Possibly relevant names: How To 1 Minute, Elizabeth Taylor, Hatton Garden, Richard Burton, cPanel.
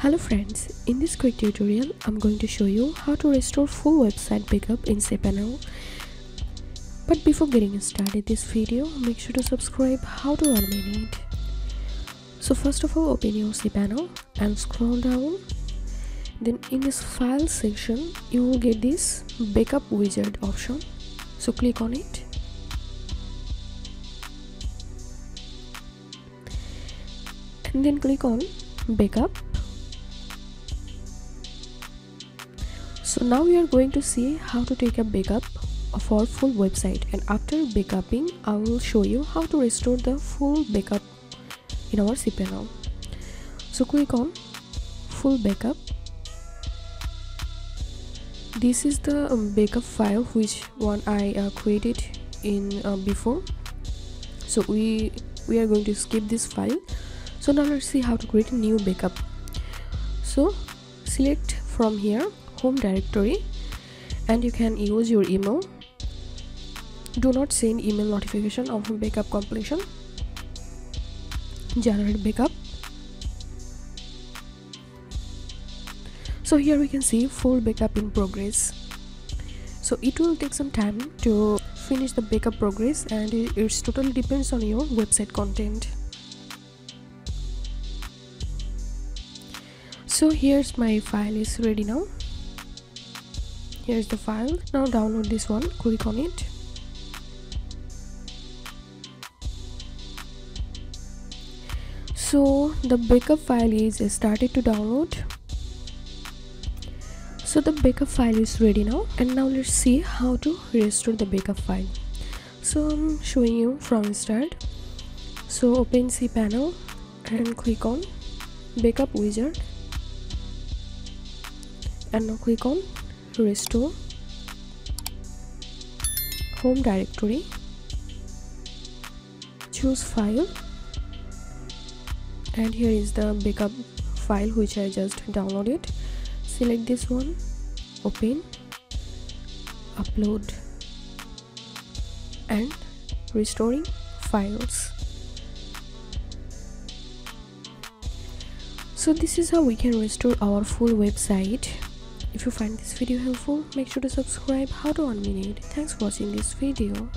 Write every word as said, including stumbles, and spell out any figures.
Hello friends, in this quick tutorial I'm going to show you how to restore full website backup in cPanel. But before getting started this video, make sure to subscribe How To one minute. So first of all, open your cPanel and scroll down. Then in this file section you will get this backup wizard option, so click on it. And then click on backup. So now we are going to see how to take a backup of our full website, and after backupping I will show you how to restore the full backup in our cPanel. So click on full backup. This is the backup file which one I uh, created in uh, before, so we we are going to skip this file. So now let's see how to create a new backup. So select from here home directory, and you can use your email. Do not send email notification of backup completion. Generate backup. So here we can see full backup in progress. So it will take some time to finish the backup progress, and it, it totally depends on your website content. So here's my file is ready now. Here's the file. Now download this one, click on it. So the backup file is started to download. So the backup file is ready now, and now let's see how to restore the backup file. So I'm showing you from start. So open cPanel and click on backup wizard. And now click on restore home directory, choose file, and here is the backup file which I just downloaded. Select this one, open, upload, and restoring files. So this is how we can restore our full website. If you find this video helpful, make sure to subscribe How To one minute. Thanks for watching this video.